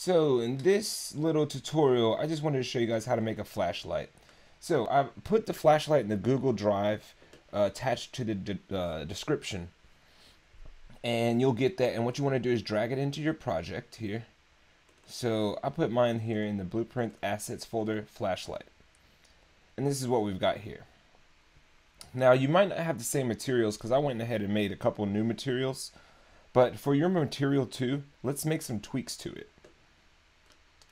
So in this little tutorial, I just wanted to show you guys how to make a flashlight. So I put the flashlight in the Google Drive attached to the description, and you'll get that. And what you want to do is drag it into your project here. So I put mine here in the Blueprint Assets folder, flashlight. And this is what we've got here. Now you might not have the same materials because I went ahead and made a couple new materials, but for your material too, let's make some tweaks to it.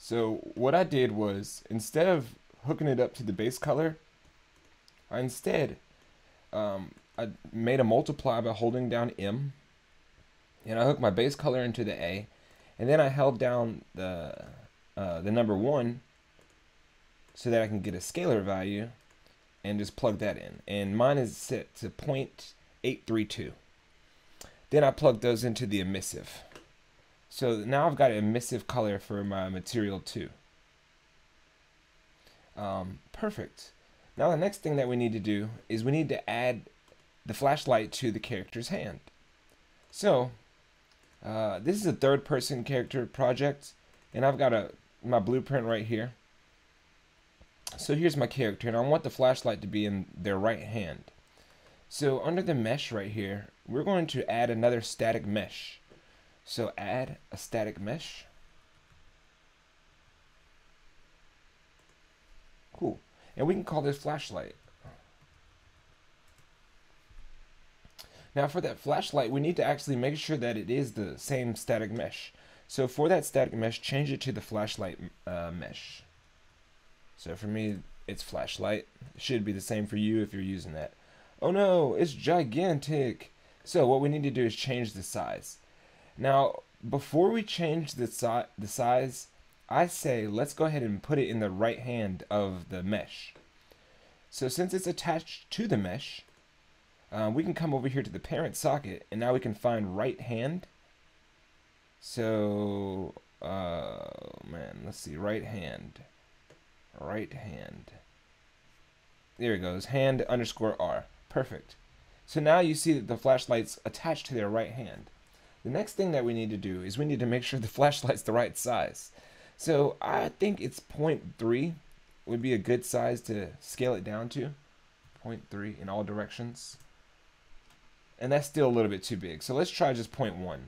So what I did was, instead of hooking it up to the base color, I instead I made a multiply by holding down M, and I hooked my base color into the A, and then I held down the number 1 so that I can get a scalar value and just plug that in, and mine is set to 0.832. Then I plugged those into the emissive. So now I've got an emissive color for my material too. Perfect. Now the next thing that we need to do is we need to add the flashlight to the character's hand. So this is a third person character project, and I've got my blueprint right here. So here's my character, and I want the flashlight to be in their right hand. So under the mesh right here, we're going to add another static mesh. So add a static mesh. Cool. And we can call this flashlight. Now for that flashlight, we need to actually make sure that it is the same static mesh. So for that static mesh, change it to the flashlight mesh. So for me, it's flashlight. It should be the same for you if you're using that. Oh no, it's gigantic. So what we need to do is change the size. Now, before we change the size, I say let's go ahead and put it in the right hand of the mesh. So since it's attached to the mesh, we can come over here to the parent socket, and now we can find right hand. So, let's see, right hand, right hand. There it goes, hand underscore R, perfect. So now you see that the flashlight's attached to their right hand. The next thing that we need to do is we need to make sure the flashlight's the right size. So I think it's 0.3 would be a good size to scale it down to, 0.3 in all directions. And that's still a little bit too big. So let's try just 0.1.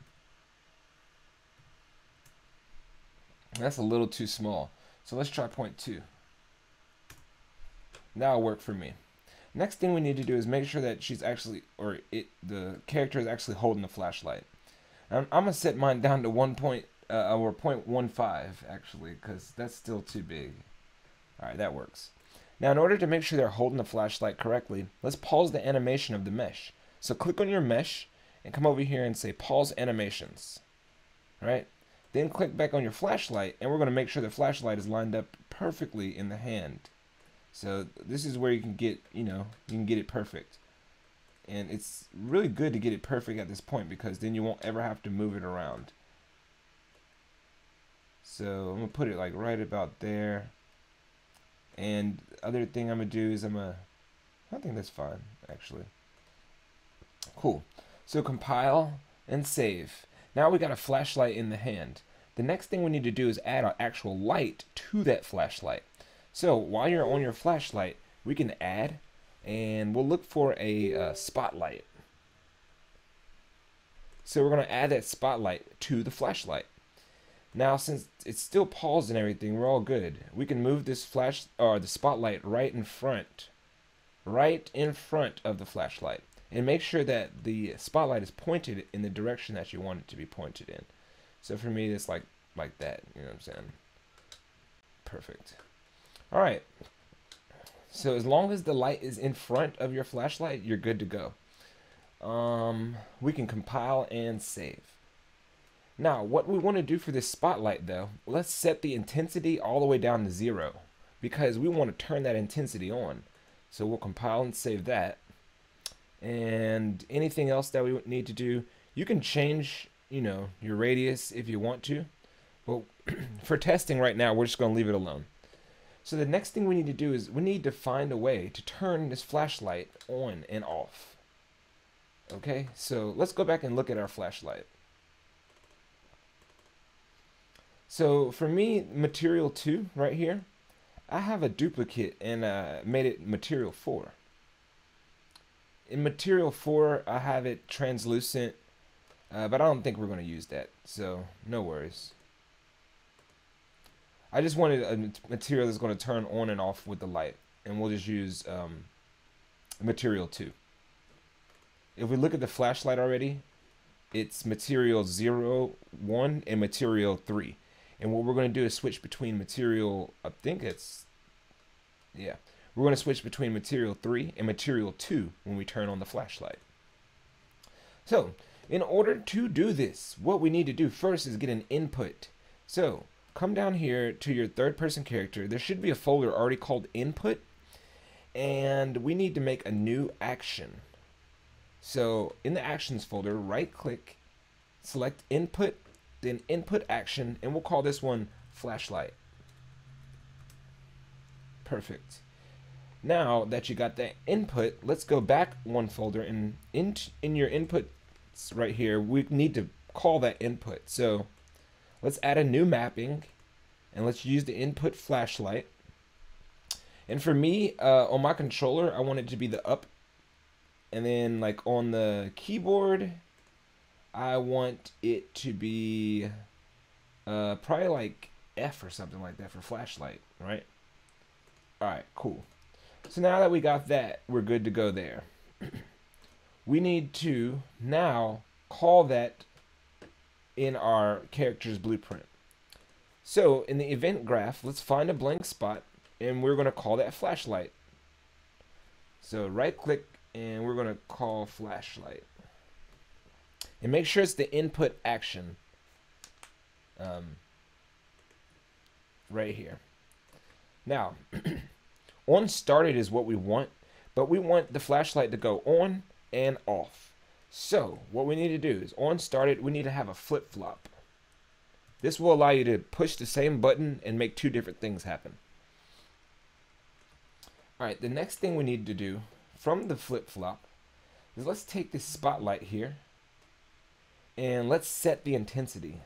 That's a little too small. So let's try 0.2. That'll work for me. Next thing we need to do is make sure that she's actually, or the character is actually holding the flashlight. I'm gonna set mine down to 0.15 actually, because that's still too big. All right, that works. Now in order to make sure they're holding the flashlight correctly, let's pause the animation of the mesh. So click on your mesh and come over here and say pause animations. All right. Then click back on your flashlight, and we're gonna make sure the flashlight is lined up perfectly in the hand. So this is where you can get, you can get it perfect. And it's really good to get it perfect at this point, because then you won't ever have to move it around. So I'm gonna put it like right about there. And the other thing I'm gonna do is I think that's fine actually. Cool. So compile and save. Now we got a flashlight in the hand. The next thing we need to do is add an actual light to that flashlight. So while you're on your flashlight, we can add, and we'll look for a spotlight. So we're going to add that spotlight to the flashlight. Now since it's still paused and everything, we're all good. We can move this the spotlight right in front of the flashlight, and make sure that the spotlight is pointed in the direction that you want it to be pointed in. So for me, it's like that, you know what I'm saying? Perfect. All right. So as long as the light is in front of your flashlight, you're good to go. We can compile and save. Now, what we want to do for this spotlight though, let's set the intensity all the way down to 0, because we want to turn that intensity on. So we'll compile and save that. And anything else that we need to do, you can change, your radius if you want to. But for testing right now, we're just going to leave it alone. So the next thing we need to do is we need to find a way to turn this flashlight on and off. Okay, so let's go back and look at our flashlight. So for me, material 2 right here, I have a duplicate and made it material 4. In material 4, I have it translucent, but I don't think we're going to use that, so no worries. I just wanted a material that's going to turn on and off with the light, and we'll just use material 2. If we look at the flashlight already, it's material 0, 1, and material 3. And what we're going to do is switch between material, I think it's, yeah. We're going to switch between material 3 and material 2 when we turn on the flashlight. So, in order to do this, what we need to do first is get an input. So, come down here to your third person character. There should be a folder already called input. And we need to make a new action. So, in the actions folder, right click, select input, then input action, and we'll call this one flashlight. Perfect. Now that you got that input, let's go back one folder, and in your inputs right here, we need to call that input. So let's add a new mapping, and let's use the input flashlight. And for me, on my controller, I want it to be the up, and then like on the keyboard, I want it to be probably like F or something like that for flashlight, right? All right, cool. So now that we got that, we're good to go there. We need to now call that in our character's blueprint. So in the event graph, let's find a blank spot, and we're going to call that flashlight. So right click, and we're going to call flashlight. And make sure it's the input action right here. Now, on started is what we want, but we want the flashlight to go on and off. So what we need to do is on started, we need to have a flip-flop. This will allow you to push the same button and make two different things happen. All right, the next thing we need to do from the flip-flop is let's take this spotlight here and let's set the intensity.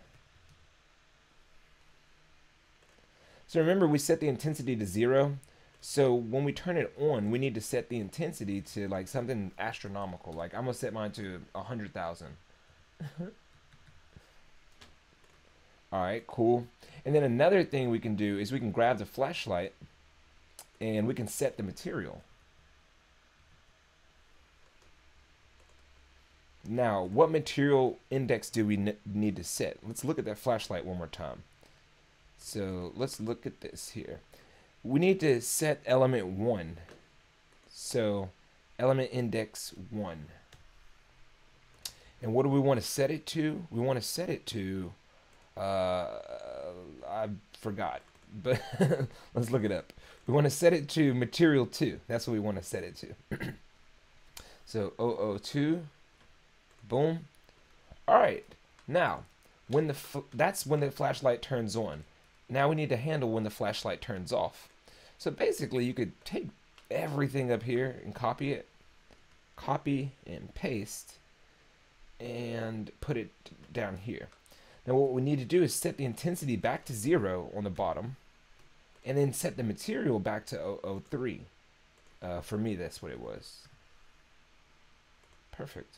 So remember, we set the intensity to 0. So when we turn it on, we need to set the intensity to like something astronomical. Like I'm gonna set mine to 100,000. All right, cool. And then another thing we can do is we can grab the flashlight and we can set the material. Now, what material index do we need to set? Let's look at that flashlight one more time. So let's look at this here. We need to set element 1, so element index 1. And what do we want to set it to? We want to set it to, I forgot, but let's look it up. We want to set it to material 2. That's what we want to set it to. So 002, boom. All right, now when the that's when the flashlight turns on. Now we need to handle when the flashlight turns off. So basically, you could take everything up here and copy it, copy and paste, and put it down here. Now what we need to do is set the intensity back to 0 on the bottom, and then set the material back to 003. For me, that's what it was. Perfect.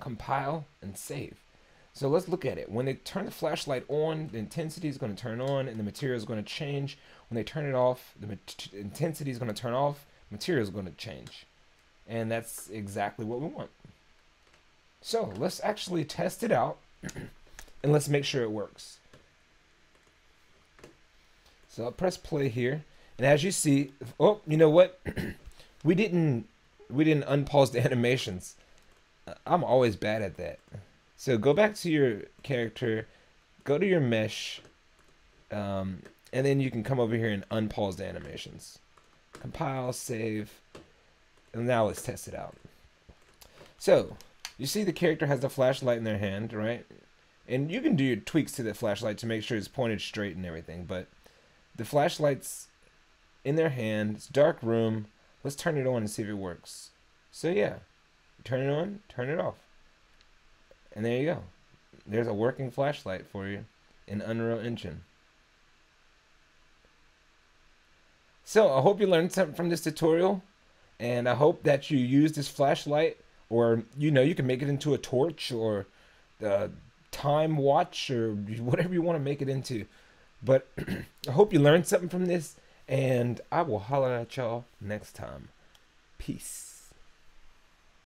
Compile and save. So let's look at it. When they turn the flashlight on, the intensity is going to turn on and the material is going to change. When they turn it off, the intensity is going to turn off, material is going to change. And that's exactly what we want. So let's actually test it out and let's make sure it works. So I'll press play here. And as you see, oh, you know what? we didn't unpause the animations. I'm always bad at that. So go back to your character, go to your mesh, and then you can come over here and unpause the animations. Compile, save, and now let's test it out. So you see the character has the flashlight in their hand, right? And you can do your tweaks to the flashlight to make sure it's pointed straight and everything, but the flashlight's in their hand, it's dark room. Let's turn it on and see if it works. So yeah, turn it on, turn it off. And there you go. There's a working flashlight for you. in Unreal Engine. So I hope you learned something from this tutorial, and I hope that you use this flashlight, or you can make it into a torch or a time watch or whatever you want to make it into. But I hope you learned something from this, and I will holler at y'all next time. Peace.